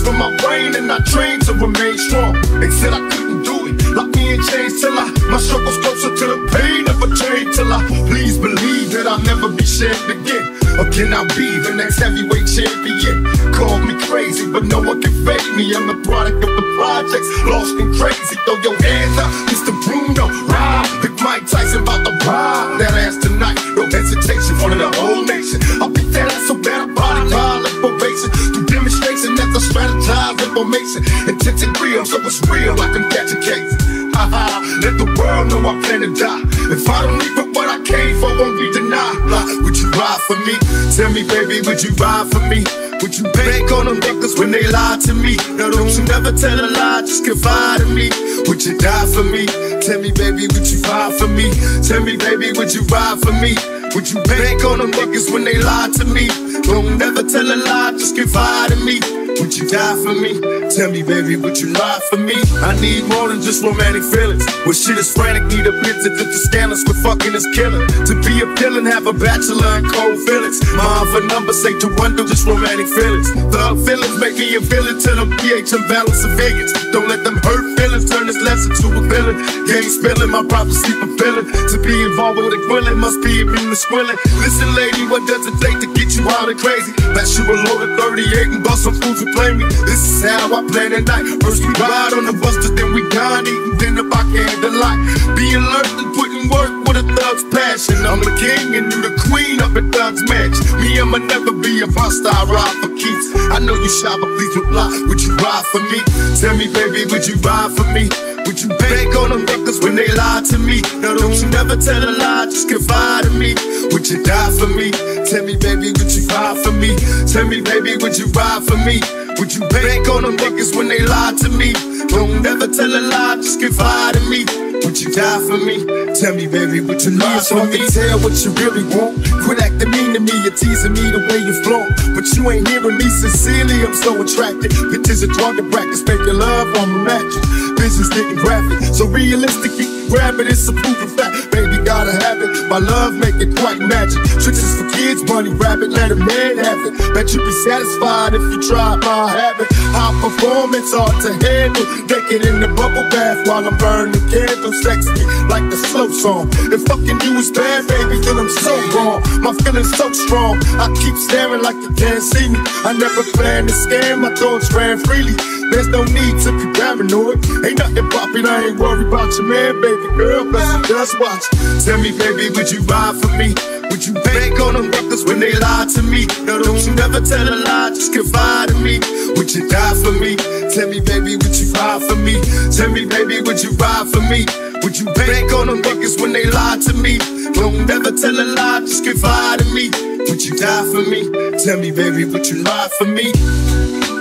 juice from my brain, and I trained to remain strong. They said I couldn't do it, locked me in chains till my struggle's closer to the pain of a chain. Till I please believe that I'll never be shamed again. Again, I'll be the next heavyweight champion. Call me crazy, but no one can fake me. I'm the product of the projects, lost and crazy. Throw your hands up, Mr. Bruno, ride. Pick Mike Tyson, about to pop that ass tonight. No hesitation, front of the whole nation. I'll pick that ass so bad, I'm body pile liberation. Through demonstration, that's a strategized information. Intense and real, so it's real, I can catch a case. Ha-ha, let the world know I plan to die. If I don't leave for what I came for, won't be denied. Would you ride for me? Tell me, baby, would you ride for me? Would you bank on them niggas when they lie to me? Now don't you never tell a lie, just confide in me. Would you die for me? Tell me, baby, would you ride for me? Tell me, baby, would you ride for me? Would you bank on them niggas when they lie to me? Don't never tell a lie, just confide in me. Would you die for me? Tell me, baby, would you lie for me? I need more than just romantic feelings. When shit is frantic, need a bit to the scandals. Quit fucking is killing. To be a villain, have a bachelor and cold feelings. Mind for numbers, say to wonder just romantic feelings. Thug feelings make me a villain to them pH imbalanced civilians. Don't let them hurt feelings turn this lesson to a villain. Game spilling, my prophecy fulfilling. To be involved with a grilling must be immune to squilling. Listen, lady, what does it take to get you out of crazy? That you a loaded 38 and bust some food. Play me. This is how I play the night. First we ride on the buster, then we dine, eating dinner by candlelight. Being alert and putting work with a thug's passion. I'm the king and you the queen up at thug's match. Me, I'ma never be a buster, I ride for keeps. I know you shy, but please reply. Would you ride for me? Tell me, baby, would you ride for me? Would you bank on them niggas when they lie to me? Now don't you never tell a lie, just confide in me. Would you die for me? Tell me, baby, would you ride for me? Tell me, baby, would you ride for me? Would you bank on them niggas when they lie to me? Don't never tell a lie, just confide in me. Would you die for me? Tell me, baby, would you lie for me? Tell what you really want. Quit acting mean to me, you're teasing me the way you flaunt. But you ain't hearing me sincerely, I'm so attracted. Bitches are drunk and brackets, making love on the mattress. Visions getting graphic, so realistically, grab it, it's a proof of fact. Baby, gotta have it, my love make it quite magic. Tricks is for kids, bunny rabbit, let a man have it. Bet you be satisfied if you try my habit. High performance, hard to handle. Naked in the bubble bath while I'm burning candles. Sexy like the slow song. If fucking you was bad, baby, then I'm so wrong. My feelings so strong, I keep staring like you can't see me. I never planned to scam, my thoughts ran freely. There's no need to be paranoid. Ain't nothing poppin', I ain't worried about your man, baby girl. Bless you, just watch. Tell me, baby, would you ride for me? Would you bank on them niggas when they lie to me? Now don't you never tell a lie, just confide in me. Would you die for me? Tell me, baby, would you ride for me? Tell me, baby, would you ride for me? Would you bank on them niggas when they lie to me? Don't never tell a lie, just confide in me. Would you die for me? Tell me, baby, would you lie for me?